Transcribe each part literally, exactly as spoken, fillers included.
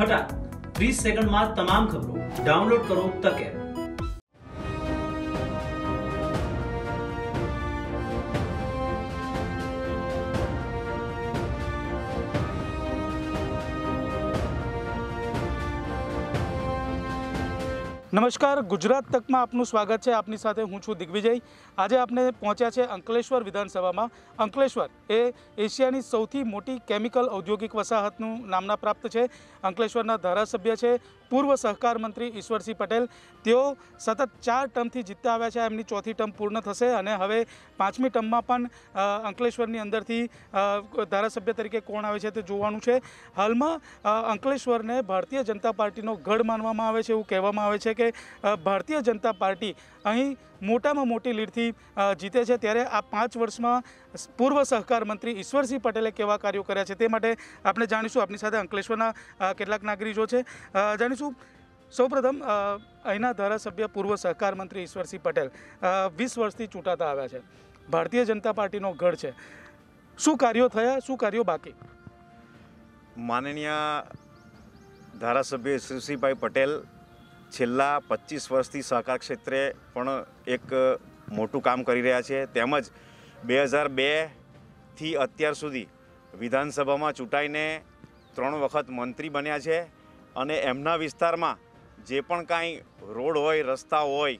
फटा तीस सेकंड में तमाम खबरों डाउनलोड करो तक ऐप। नमस्कार, गुजरात तक में आपनु स्वागत है। आपनी साथे हूँ छू दिग्विजय। आज आपने पहुँचा है अंकलेश्वर विधानसभा में। अंकलेश्वर ए एशियानी सौथी मोटी केमिकल औद्योगिक वसाहतनु नामना प्राप्त है। अंकलेश्वरना धारासभ्य है पूर्व सहकार मंत्री ईश्वर सिंह पटेल। तेओ सतत चार टर्मथी जीतता आव्या छे। एमनी चौथी टर्म पूर्ण थशे अने हवे पांचमी टर्म में पण अंकलेश्वरनी अंदरथी धारासभ्य तरीके कोण आवे छे ते जोवानुं छे। हालमां अंकलेश्वर ने भारतीय जनता पार्टीनो गढ़ मानवामां आवे छे एवुं कहेवामां आवे छे के भारतीय जनता पार्टी अहीं मोटा में मोटी लीड थी जीते है। त्यारे आ पांच वर्ष में पूर्व सहकार मंत्री ईश्वर सिंह पटेले केवा कार्यों कर्या छे ते माटे आपणे जाणीशुं। आपनी साथे अंकलेश्वरना केटलाक नागरिको छे जाणीशुं। सौप्रथम अहीना धारासभ्य पूर्व सहकार मंत्री ईश्वर सिंह पटेल वीस वर्षथी चूंटाता आव्या छे। भारतीय जनता पार्टीनो गढ़ छे। शुं कार्यो थया, शुं कार्यो बाकी? माननीय धारासभ्य ईश्वरसिंहभाई पटेल छेल्ला पच्चीस वर्षथी सहकार क्षेत्रे पण एक मोटू काम करी रह्या छे। तेमज बे हज़ार बे थी अत्यार सुधी विधानसभामां चूंटाईने त्रण वखत मंत्री बन्या छे अने एमना विस्तारमां जे पण कांई रोड होय, रस्ता होय,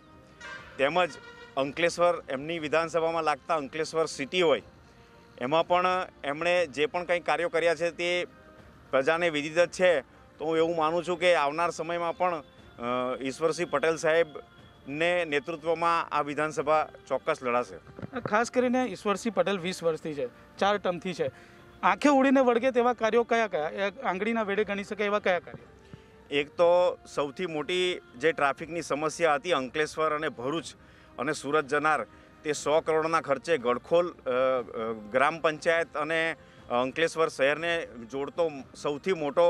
तेमज अंकलेश्वर एमनी विधानसभामां लागता अंकलेश्वर सिटी होय एमां पण एमणे जे पण कांई कार्यो कर्या छे ते प्रजाने विदित ज छे। तो हुं एवुं मानुं छुं के आवनार समयमां पण ईश्वर सिंह पटेल साहेब ने नेतृत्व में आ विधानसभा चौक्कस लड़ाशे। खास करीने ईश्वर सिंह पटेल वीस वर्षथी छे, चार टर्मथी छे। आँखें उड़ीने वळगे तेवा कार्यों कया कया, आंगळीना वेढे गणी शकाय एवा कया कार्य? एक तो सौथी मोटी जे ट्राफिकनी समस्या हती अंकलेश्वर अने भरूच अने सूरत जनार ते सौ करोड़ना खर्चे गड़खोल ग्राम पंचायत अने अंकलेश्वर शहेरने जोड़तो सौथी मोटो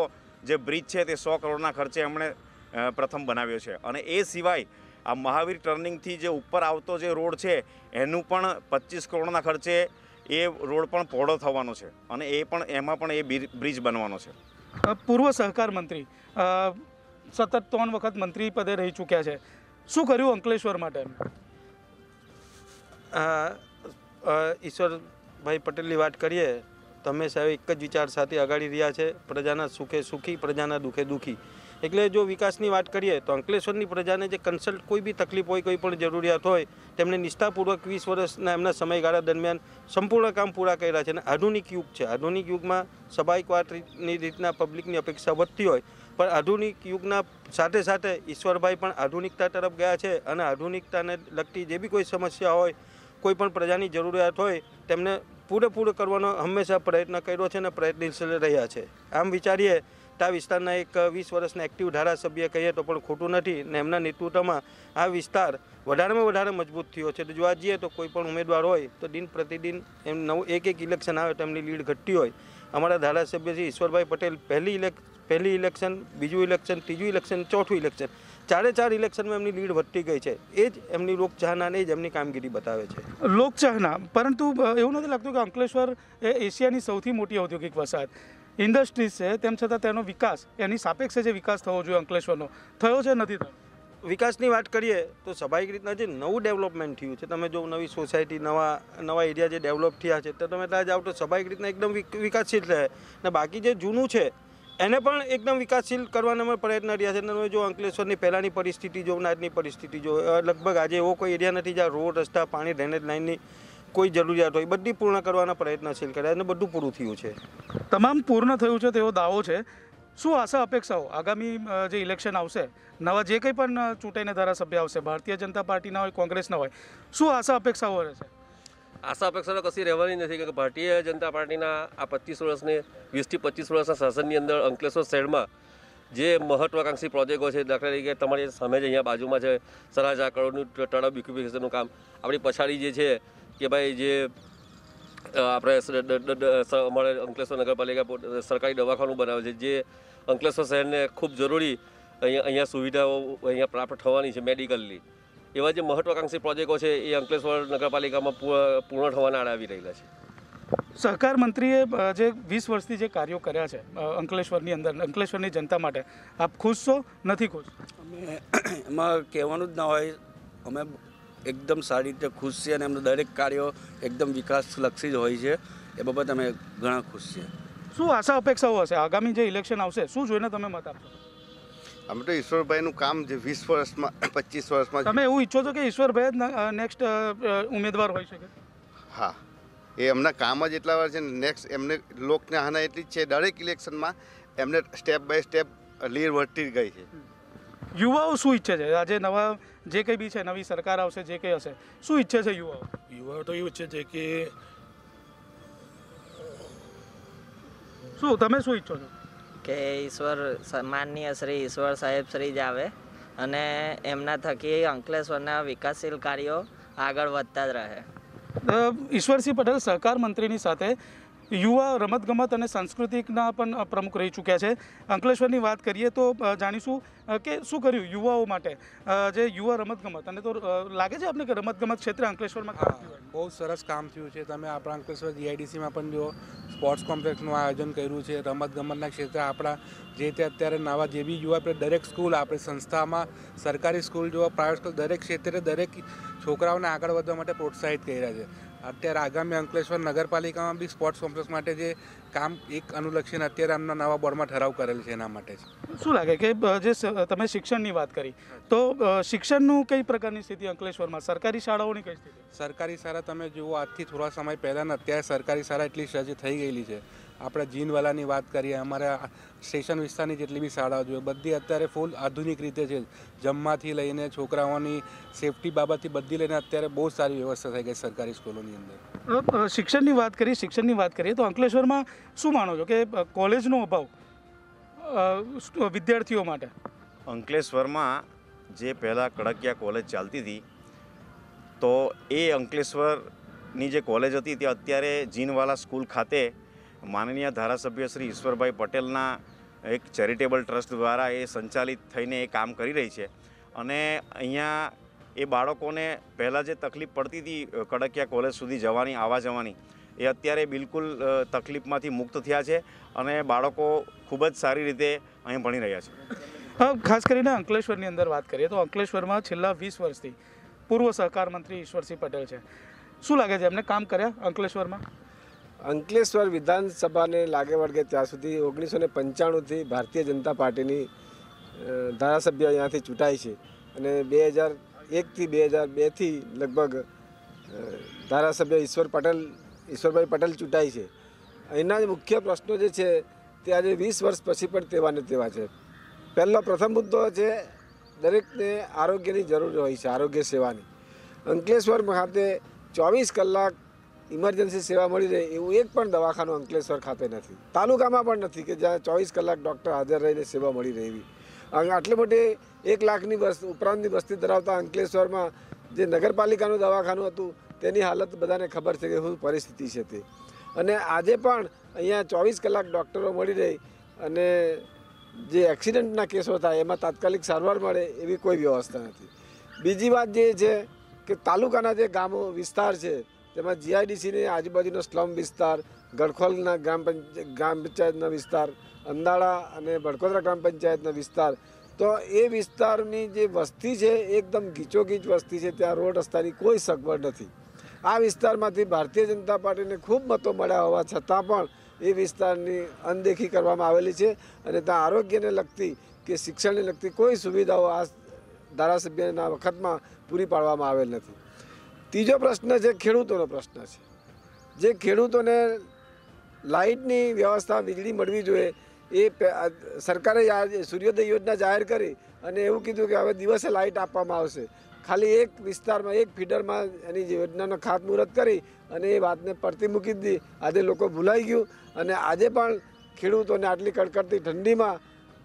जे ब्रिज है ते सौ करोड़ना खर्चे हमणे प्रथम बनाव्यो छे। अने ए सिवाय आ महावीर टर्निंग थी जे ऊपर आवतो जे रोड छे एनु पण पच्चीस करोड़ना खर्चे ए रोड पण पहोळो थवानो छे अने ए पण एमां पण ए ब्रिज बनवानो छे। पूर्व सहकार मंत्री सतत त्रण वखत मंत्री पदे रही चूक्या छे। शुं कर्युं अंकलेश्वर माटे? ईश्वरभाई पटेलनी वात करीए तो हमेशा एक ज विचार साथे आगाड़ी रह्या छे। प्रजाना सुखे सुखी, प्रजाना दुखे दुखी। एटले जो विकासनी वात करीए तो अंकलेश्वरनी प्रजाने जे कंसल्ट कोई भी तकलीफ होय, कोई पण जरूरियात होय, तेमणे निष्ठापूर्वक वीस वर्षना एमना समयगाळा दरमियान संपूर्ण काम पूरा कर्या छे। आधुनिक युग छे। आधुनिक युग में स्वाभाविक वातनी रीतना पब्लिकनी अपेक्षा वधती होय पर आधुनिक युगना साथे साथे ईश्वरभाई पण आधुनिकता तरफ गया छे अने आधुनिकताने लगती जे भी कोई समस्या होय, कोई पण प्रजानी जरूरियात होय, तेमणे पूरेपूरो करवानो हमेशा प्रयत्न कर्यो छे अने प्रयत्नशील रह्या छे। आम विचारीए आ विस्तारना एक वीस वर्षना एक्टिव धारासभ्य कहीए तो पण खोटुं नथी ने एमना नेतृत्वमां आ विस्तार वधारेमां वधारे मजबूत थयो छे। तो जोवा जईए तो कोई पण उमेदवार होय तो दिन प्रतिदिन एम नवो एक एक इलेक्शन आवे तो एमनी लीड घटती होय। अमारा धारासभ्य छे ईश्वरभाई पटेल पहली इलेक् पहली इलेक्शन, बीजू इलेक्शन, तीजू इलेक्शन, चौथू इलेक्शन, चारे चार इलेक्शन में एमनी लीड वधती गई है। एज एमनी लोकचाहना ने एज एमनी कामगीरी बतावे छे। लोकचाहना परंतु एवुं नथी लागतुं के अंकलेश्वर ए एशियानी सौथी मोटी औद्योगिक वसाहत इंडस्ट्रीज है तेम छतां तेनो विकास एनी सापेक्ष जे विकास थवो जोईए अंकलेश्वरनो थयो छे नथी थयो? विकासनी वात करीए तो स्वाभाविक रीतना जे नवुं डेवलपमेंट थयुं छे, तमे जो नवी सोसायटी नवा नवा एरिया जे डेवलप थया छे तो तमे त्यां जाओ तो स्वाभाविक रीतना एकदम विकासशील रहे ने बाकी जे जूनू छे एने पण एकदम विकासशील करवाना प्रयत्न रह्या छे। जो अंकलेश्वरनी पहेलानी परिस्थिति जो आजनी परिस्थिति जो लगभग आज एवो कोई एरिया नथी ज्यां रोड, रस्ता, पाणी, ड्रेनेज लाइननी कोई जरूरियात हो बधी पूर्ण करवाना प्रयत्नशील कर्या अने बधुं पूरुं थयुं छे। तमाम पूर्ण थयुं छे तेवो दावो छे। शुं आशा अपेक्षाओ आगामी जे इलेक्शन आवशे नवा जे कंई पण चूंटाईने धारासभ्य आवशे भारतीय जनता पार्टीना होय, कांग्रेसना होय, शुं आशा अपेक्षाओ रहेशे? आशा अपेक्षा तो कशी रहेवानी नथी कारण के भारतीय जनता पार्टीना आ पच्चीस वर्षने वीस थी पच्चीस वर्षना शासननी अंदर अंकलेश्वर शहेरमां जे महत्वाकांक्षी प्रोजेक्टों से दाखला तरीके तमारी सामे जे बाजू में है साढ़े चार करोड़नुं टर्नअप इक्विफिकेशननुं काम अपनी पछाड़ी जे छे कि भाई जे आप अंकलेश्वर नगरपालिका सरकारी दवाखानु बनावे जे अंकलेश्वर शहर ने खूब जरूरी अँ सुविधाओं अँ प्राप्त थवानी छे मेडिकलनी एवा जे महत्वाकांक्षी प्रोजेक्टों से ये अंकलेश्वर नगरपालिका में पूर्ण थवाना आवी रहेला छे। सहकार मंत्रीए जे वीस वर्षथी जे कार्यों कर्या छे अंकलेश्वरनी अंदर अंकलेश्वरनी जनता माटे आप खुश छो नथी खुश? अमे एमां कहेवानुं ज न होय, अमे एकदम सारी रीते खुश छे अने एमनुं दरेक कार्यो एकदम विकासलक्षी ज होय छे, ए बाबते अमे घणा खुश छे। शू आशा अपेक्षाओं हे आगामी जो इलेक्शन आवशे शू जोईने तमे मत आपशो? हम तो ईश्वर भाई नु काम जो वीस वर्ष में पच्चीस वर्ष में तमे एवुं ईच्छो छो के ईश्वर भाई ज नेक्स्ट उम्मीदवार होई शके? हाँ, ये हमना काम ज एटला वार छे, नेक्स्ट एमने लोकन्याहना एटली ज छे, दरेक इलेक्शन में एमने स्टेप बाय स्टेप लीड वधती गई है। युवाओं शू इच्छे है आज नवा जे कई भी है नवी सरकार आवशे जे कई हशे शू इच्छे है युवाओं? युवाओं तो एवुं इच्छे छे के शू तमे शू इच्छो छो के ईश्वर माननीय श्री ईश्वर साहेब श्री जावे अने एमना थकी अंकलेश्वरना विकासशील कार्यों आगळ वधता ज रहे। ईश्वर सिंह पटेल सहकार मंत्रीनी साथे युवा रमतगमत अने सांस्कृतिकना पण प्रमुख रही चूक्या छे। अंकलेश्वरनी वात करीए तो जाणीशुं के शुं कर्युं युवाओ माटे जे युवा रमतगमत अने तो लागे छे आपने के रमतगमत क्षेत्रे अंकलेश्वरमां काम थयुं? बहुत सरस काम थयुं छे। तमे आपणा अंकलेश्वर जीआईडीसी मां पण जो स्पोर्ट्स कॉम्प्लेक्सनुं आयोजन कर्युं छे। रमतगमतना क्षेत्रे आपणा जे ते अत्यारे नवा जे बी युवा दरेक स्कूल आपणे संस्थामां सरकारी स्कूल जो प्राइवेट स्कूल दरेक क्षेत्रे दरेक छोकराओने आगळ वधवा माटे प्रोत्साहित करी रह्या छे। अत्यारे आगामी अंकलेश्वर नगरपालिका में भी स्पोर्ट्स कॉम्प्लेक्स माटे जे काम एक अनुलक्षीने अत्यारे आमना नवा बोर्ड में ठराव करेल छे एना माटे छे। शुं लागे के जे तमे शिक्षणनी वात करी तो शिक्षणनुं कई प्रकारनी स्थिति अंकलेश्वर में सरकारी शाळाओनी कई स्थिति? सरकारी शाळा तमे जुओ आजथी थोड़ा समय पहला अत्यारे सरकारी शाळा एटली सज्ज थई गयेली छे। आपणे जीनवालानी वात करीए, अमारा स्टेशन विस्तारनी जेटली बी शाळाओ छे बधी अत्यारे फूल आधुनिक रीते छे। जमवाथी लईने छोकराओनी सेफ्टी बाबतथी बधी लईने अत्यारे बहुत सारी व्यवस्था थई गई सरकारी स्कूलोनी अंदर। शिक्षणनी वात करीए शिक्षणनी वात करीए तो अंकलेश्वरमां शुं मानो छो के कॉलेजनो अभाव विद्यार्थीओ माटे? अंकलेश्वरमां जे पहला कड़किया कॉलेज चालती थी तो ए अंकलेश्वरनी जे कॉलेज हती ते अत्यारे जीनवाला स्कूल खाते माननीय धारासभ्य श्री ईश्वरभाई पटेलना एक चेरिटेबल ट्रस्ट द्वारा ये संचालित थईने काम करी रही है। अहींया ए बाळकोने पहला जे तकलीफ पड़ती थी कड़किया कॉलेज सुधी जवानी आवा जवानी ए अत्यारे बिल्कुल तकलीफ में मुक्त थया छे अने बाळको खूब ज सारी रीते अहीं भणी रह्या छे। खास करीने अंकलेश्वरनी अंदर बात करिए तो अंकलेश्वर में छेल्ला वीस वर्षथी पूर्व सहकार मंत्री ईश्वर सिंह पटेल है। शुं लागे छे एमणे काम कर्या अंकलेश्वर में? अंकलेश्वर विधानसभा ने लागे वळगे त्यां सुधी ओगनीस सौ पंचाणु थी भारतीय जनता पार्टी नी धारासभ्य अहींयाथी चूंटाई छे अने दो हज़ार एक थी दो हज़ार दो थी लगभग धारासभ्य ईश्वर पटेल ईश्वरभाई पटेल चूंटाई छे। अहींना मुख्य प्रश्नों जे छे ते आजे वीस वर्ष पछी पण तेवा ने तेवा छे। पहलो प्रथम मुद्दो छे दरेकने आरोग्यनी जरूर होय छे, आरोग्य सेवानी। अंकलेश्वर खाते चौबीस कलाक इमरजन्सी सेवा मिली रहे एवं एक पण दवाखानु अंकलेश्वर खाते नहीं, तालुका में पण नहीं कि ज्यां चौबीस कलाक डॉक्टर हाजर रहीने सेवा मिली रही। आटली मोटी एक लाखनी बस उपरांतनी बस्ती धरावता अंकलेश्वर में जे नगरपालिकानु दवाखानु हतुं तेनी हालत बधाने खबर छे के शुं परिस्थिति छे ते। अने आजे पण अहींया चौबीस कलाक डॉक्टरो मिली रही अने जे एक्सिडेंटना केसो थाय एमां तात्कालिक सारवार मळे एवी कोई व्यवस्था नथी। बीजी वात जे छे के तालुकाना जे गामो विस्तार छे तेमां जीआईडीसी ने आजूबाजूनो स्लम विस्तार, गड़खोलना ग्राम पंचायत ग्राम पंचायतना विस्तार, अंदाड़ा अने बड़कोद ग्राम पंचायतना विस्तार, तो ये विस्तारनी जे वस्ती है एकदम घीचोगीच वस्ती है, त्यां रोड रस्तानी कोई सगवड नथी। आ विस्तारमांथी भारतीय जनता पार्टी ने खूब मतो मळ्या होवा छतां पण ये विस्तारनी अनदेखी करवामां आवेली छे अने त्यां आरोग्यने लगती के शिक्षणने लगती कोई सुविधाओ आ धारासभ्यना वखतमां पूरी पाडवामां आवेल नथी। तीजो प्रश्न है खेडूतोनो प्रश्न है। जे खेडूतोने लाइटनी व्यवस्था वीजळी मळवी जोईए ए सरकारे सूर्योदय योजना जाहिर करी अने एवुं कीधुं के हवे दिवसे लाइट आपवामां आवशे। खाली एक विस्तार में एक फीडर में एनी योजनानो खातमुहूर्त करी अने ए वातने परती मूकी दी। आजे लोको भूलाई गयुं अने आजे पण खेडूतोने आटली कड़कड़ती ठंडी में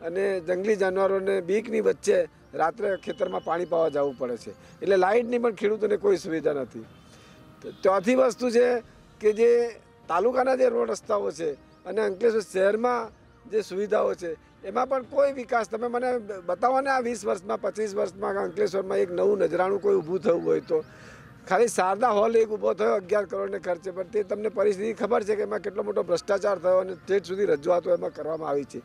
अने जंगली जानवरोने बीकनी वच्चे रात्र खेतर में पानी पावा जावू पड़े छे एटले लाइटनी पण खेडूतोने कोई सुविधा नथी। चौथी वस्तु छे के जे तालुकाना जे रोड रस्ताओ छे अने अंकलेश्वर शहेरमां जे सुविधाओ छे एमां पण कोई विकास तमे मने बतावो ने आ वीस वर्षमां पच्चीस वर्षमां अंकलेश्वरमां एक नवुं नजराणुं कोई ऊभुं थयुं होय तो ખાલી શારદા હોલ એક ઊભો થયો અગિયાર કરોડને ખર્ચે, પણ તે તમને પરિસ્થિતિ ખબર છે કે એમાં કેટલો મોટો ભ્રષ્ટાચાર થયો અને સ્ટેટ સુધી રજૂઆતો એમાં કરવામાં આવી છે.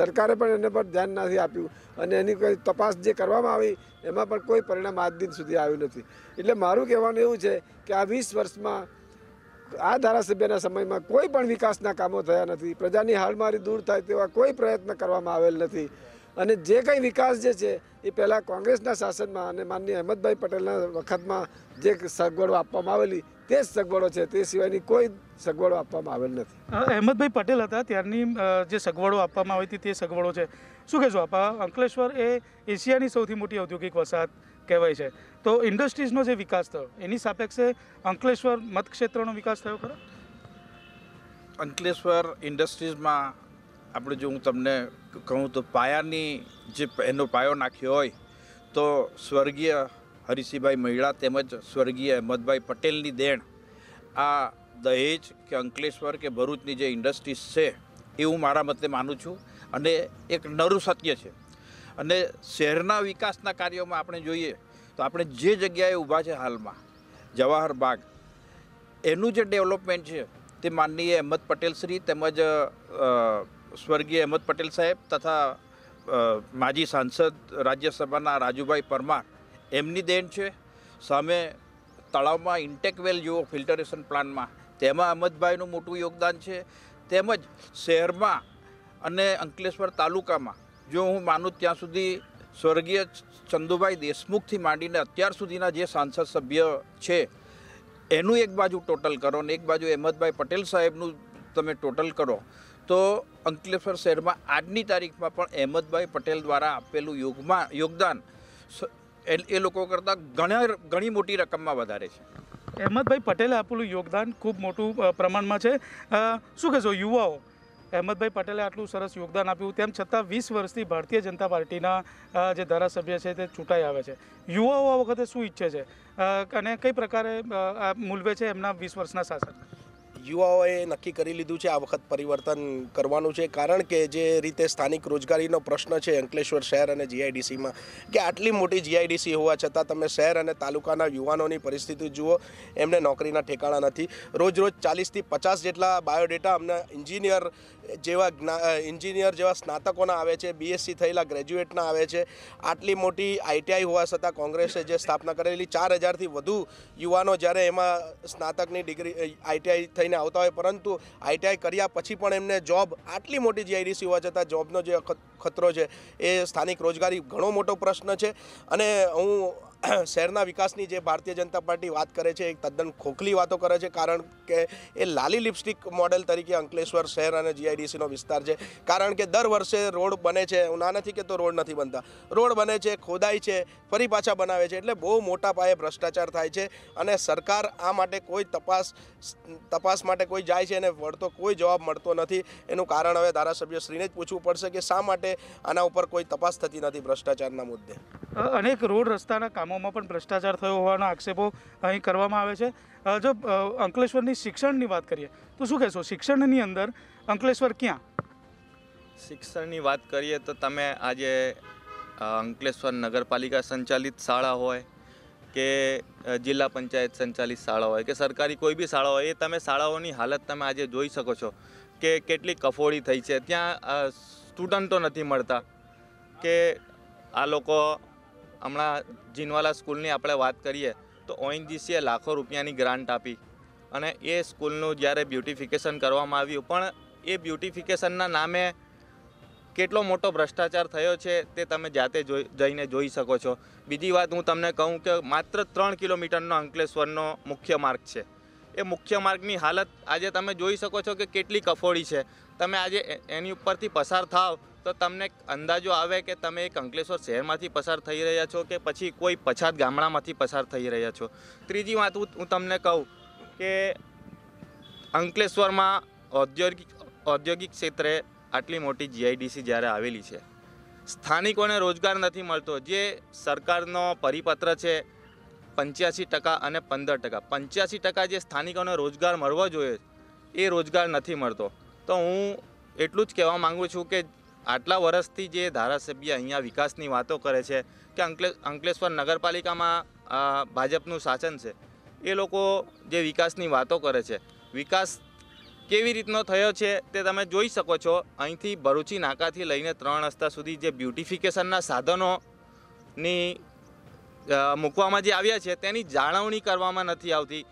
સરકારે પણ એને પર ધ્યાન નથી આપ્યું અને એની કોઈ તપાસ જે કરવામાં આવી એમાં પણ કોઈ પરિણામ આજ દિન સુધી આવ્યું નથી. એટલે મારું કહેવાનું એવું છે કે આ વીસ વર્ષમાં આ ધારાસભ્યના સમયમાં કોઈ પણ વિકાસના કામો થયા નથી, પ્રજાની હાલમારી દૂર થાય તેવા કોઈ પ્રયત્ન કરવામાં આવેલ નથી અને જે કંઈ વિકાસ જે છે એ પહેલાં કોંગ્રેસના શાસનમાં અને માનનીય અહમદભાઈ પટેલના વખતમાં જે સગવડો આપવામાં આવેલી તે જ સગવડો છે, તે સિવાયની કોઈ સગવડો આપવામાં આવેલ નથી. અહમદભાઈ પટેલ હતા ત્યારની જે સગવડો આપવામાં આવી હતી તે સગવડો છે. શું કહેશો આપ, અંકલેશ્વર એ એશિયાની સૌથી મોટી ઔદ્યોગિક વસાહત કહેવાય છે, તો ઇન્ડસ્ટ્રીઝનો જે વિકાસ થયો એની સાપેક્ષે અંકલેશ્વર મતક્ષેત્રનો વિકાસ થયો ખરો? અંકલેશ્વર ઇન્ડસ્ટ્રીઝમાં આપણે જો હું તમને कहूँ तो पायानी जे एनो पायो नाख्यो होय तो स्वर्गीय हरीशभाई मेडळा तेमज स्वर्गीय अहमदभाई पटेलनी देण आ दहेज के अंकलेश्वर के भरूचनी जे इंडस्ट्रीज छे ए हूँ मारा मते मानु छूँ अने एक नरू सत्य छे. अने शहेरना विकासना कार्योमां आपणे जोईए तो आपणे जे जग्याए ऊभा छे हालमां जवाहर बाग एनुं जे डेवलपमेंट छे ते माननीय अहमद पटेल श्री तेमज स्वर्गीय अहमद पटेल साहेब तथा माजी सांसद राज्यसभाना राजूभाई परमार एमनी देन छे. सामे तळावमां इंटेकवेल जो फिल्टरेशन प्लांट में तेमां अहमदभाईनुं मोटुं योगदान छे. तेमज शहेरमां अने अंकलेश्वर तालुकामां जो हूँ मानुं त्यां सुधी स्वर्गीय चंदुभा देशमुख थी मांडीने अत्यार सुधीना जे सांसद सभ्य छे एनुं एक बाजू टोटल करो ने एक बाजू अहमदभाई पटेल साहेबनुं तमे टोटल करो तो अंकलेश्वर शहर में आजनी तारीख में अहमदभाई पटेल द्वारा आपेलू योगमा योगदान ए लोको करता घणा घणी मोटी रकम में वधारे छे. अहमदभाई पटेले आपेलू योगदान खूब मोटू प्रमाण में है. शू कहो युवाओं अहमदभाई पटेले आटलू सरस योगदान आप्युं तेम छतां वीस वर्षथी भारतीय जनता पार्टीना जे धारासभ्य छे ते चूंटाई आवे छे, युवाओं आ वखते शुं ईच्छे छे अने कई प्रकारे मूलवे छे एमना वीस वर्षना शासन? युवाओं नक्की करी लीधुं छे आ वखत परिवर्तन करवानुं छे कारण के जे रीते स्थानिक रोजगारीनो प्रश्न है अंकलेश्वर शहर अने जीआईडीसी में कि आटली मोटी जीआईडीसी होवा छतां तमे शहर अने तालुकाना युवानोनी परिस्थिति जुओ, एमने नौकरीना ठेकाणा नथी. रोज रोज चालीस थी पचास जेटला बायोडेटा अमने इंजीनियर जेवा इंजीनियर जेवा स्नातकोना आवे छे, बीएससी थयेला ग्रेज्युएटना आवे छे. आटली मोटी आईटीआई होवा छतां कोंग्रेसे जे स्थापना करेली चार हज़ार थी वधु युवानो ज्यारे एमां स्नातकनी डिग्री आईटीआई थई આવતા હોય પરંતુ આઈટીઆઈ કર્યા પછી પણ એમને જોબ આટલી મોટી જીઆઈડીસી હોવા છતાં જોબનો જે ખતરો છે એ સ્થાનિક રોજગારી ઘણો મોટો પ્રશ્ન છે. અને હું શહેરના વિકાસની જે ભારતીય જનતા પાર્ટી વાત કરે છે એ તદ્દન ખોખલી વાતો કરે છે કારણ કે એ લાલી લિપસ્ટિક મોડેલ તરીકે અંકલેશ્વર શહેર અને જીઆઈડીસીનો વિસ્તાર છે કારણ કે દર વર્ષે રોડ બને છે. હું ના નથી કહેતો રોડ નથી બનતા, રોડ બને છે, ખોદાય છે, ફરી પાછા બનાવે છે એટલે બહુ મોટા પાયે ભ્રષ્ટાચાર થાય છે અને સરકાર આ માટે કોઈ તપાસ તપાસ માટે કોઈ જાય છે અને વળતો કોઈ જવાબ મળતો નથી. એનું કારણ હવે ધારાસભ્યશ્રીને જ પૂછવું પડશે કે શા માટે આના ઉપર કોઈ તપાસ થતી નથી ભ્રષ્ટાચારના મુદ્દે. અનેક રોડ રસ્તાના કામ भ्रष्टाचार थयो होवाना आक्षेपो अहीं करवामां आवे छे. जो अंकलेश्वरनी शिक्षणनी वात करीए तो शुं कहेशो, शिक्षणनी अंदर अंकलेश्वर क्यां? शिक्षणनी वात करीए तो तमे आजे अंकलेश्वर नगरपालिका संचालित शाळा होय के जिला पंचायत संचालित शाळा होय के सरकारी कोई बी शाळा होय ए तमे शाळाओनी हालत तमे आजे जोई शको छो के केटली कफोड़ी थई छे. त्यां स्टुडंटो नथी मळता के आ लोको हमारा जीनवाला स्कूल नी आपणे वात करीए तो ओएनजीसीए लाखों रुपया नी ग्रांट आपी अने ए स्कूलनुं ज्यारे ब्यूटिफिकेशन करवामां आव्युं पण ए ब्यूटिफिकेशनना नामे केटलो मोटो भ्रष्टाचार थयो छे ते तमे जाते जोई जईने जोई शको छो. बीजी वात हूँ तमने कहूँ के मात्र त्रण किलोमीटरनो अंकलेश्वरनो मुख्य मार्ग छे, ए मुख्य मार्गनी हालत आजे तमे जोई शको छो के केटली कफोड़ी छे. तमे आजे एनी उपरथी पसार थाव तो तमने अंदाजो आवे के तमे एक अंकलेश्वर शहर में पसार थई रह्या छो के पछी कोई पछात गामडामांथी पसार थई रह्या छो. त्रीजी वात हूँ तमने कहूँ के अंकलेश्वर में औद्योगिक औद्योगिक क्षेत्रे आटली मोटी जीआईडीसी ज्यारे आवेली छे स्थानिकोने रोजगार नथी मळतो. जे सरकारनो परिपत्र छे पंच्यासी टका अने पंदर टका पंच्यासी टका जे स्थानिकोने रोजगार मळवो जोईए ए रोजगार नथी मळतो. तो हूँ एटलुं ज कहेवा माँगू छूँ के आटला वर्षथी जे धारासभ्य अहींया विकासनी वातो करे छे के अंकले अंकलेश्वर नगरपालिकामां भाजपनुं शासन छे એ લોકો જે વિકાસની વાતો કરે છે, વિકાસ કેવી રીતનો થયો છે તે તમે જોઈ શકો છો। અહીંથી ભરૂચી નાકાથી લઈને ત્રણ રસ્તા સુધી જે બ્યુટિફિકેશનના સાધનોની મૂકવામાં જે આવ્યા છે તેની જાળવણી કરવામાં નથી આવતી।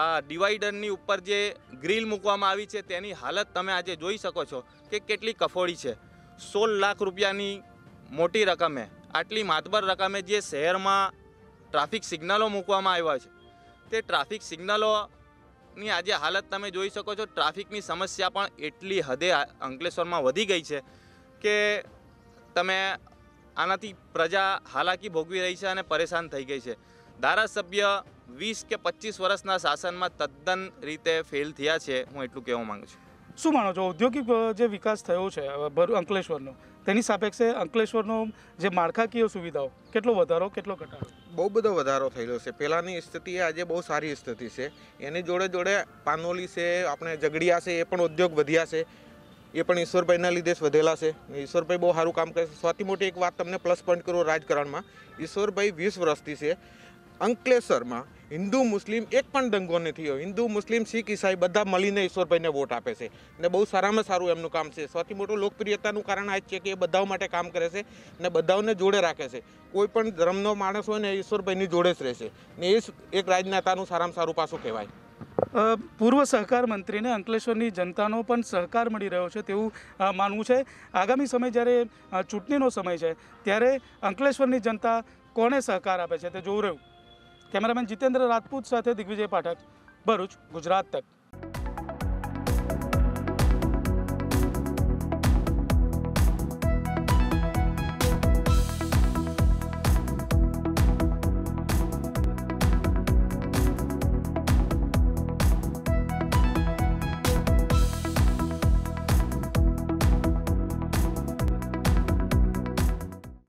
आ डिवाइडरनी उपर जे ग्रील मूकवामां आवी छे तेनी हालत तमे आजे जोई शको छो के केटली कफोड़ी छे। सोल लाख रुपियानी मोटी रकमे, आटली मातबर रकमे जे शहेरमां ट्राफिक सिग्नलो मूकवामां आव्या छे ते ट्राफिक सिग्नलोनी आजे हालत तमे जोई शको छो। ट्राफिकनी समस्या पण एटली हदे अंकलेश्वरमां वधी गई छे के तमे आनाथी प्रजा हालाकी भोगवी रही छे अने परेशान थई गई छे। धारासभ्य वीस के पच्चीस वर्षना शासन में तद्दन रीते फेल थया छे। हूँ एटलू कहवा माँगु छूं। शुं मानो छो औद्योगिक जो विकास थयो छे अंकलेश्वरनो तेनी सापेक्षे अंकलेश्वरनो जे माळखाकीय सुविधाओं केटलो वधारो केटलो घटाडो? बहु बधो वधारो थयेलो छे। पहेलानी स्थिति आजे बहुत सारी स्थिति छे। एनी जोड़े जोड़े पानोली छे, आपणे जगड़िया छे, ए पण उद्योग वध्या छे, ए पण ईश्वरभाईना लीधे ज वधेला छे। ईश्वरभाई बहुत सारू काम करे। सौथी मोटी एक वात तमने प्लस पॉइंट करो राजकारणमां ईश्वरभाई वीस वर्षथी छे। अंकलेश्वर में हिंदू मुस्लिम एक पण दंगो नहीं हो। हिंदू मुस्लिम सिख ईसाई बधा मळीने ईश्वरभाई ने वोट आपे छे ने बहुत सारा में सारू एमनुं काम छे। सौथी मोटुं लोकप्रियतानुं कारण आ छे के बधाओ माटे काम करे छे ने बधाओने जोड़े राखे छे। कोईपण धर्मनो माणस होय ने ईश्वरभाईनी जोड़े ज रहे छे ने ए एक राजनेतानुं सारामां सारू पासुं कहेवाय। पूर्व सहकार मंत्री ने अंकलेश्वरनी जनतानो पण सहकार मळी रह्यो छे तेवुं मानवुं छे। आगामी समय ज्यारे चूंटणीनो समय छे त्यारे अंकलेश्वरनी जनता कोणे सहकार आपे छे ते जोवुं रह्युं। कैमरामैन जितेंद्र राजपूत साथे दिग्विजय पाठक, भरूच, गुजरात तक।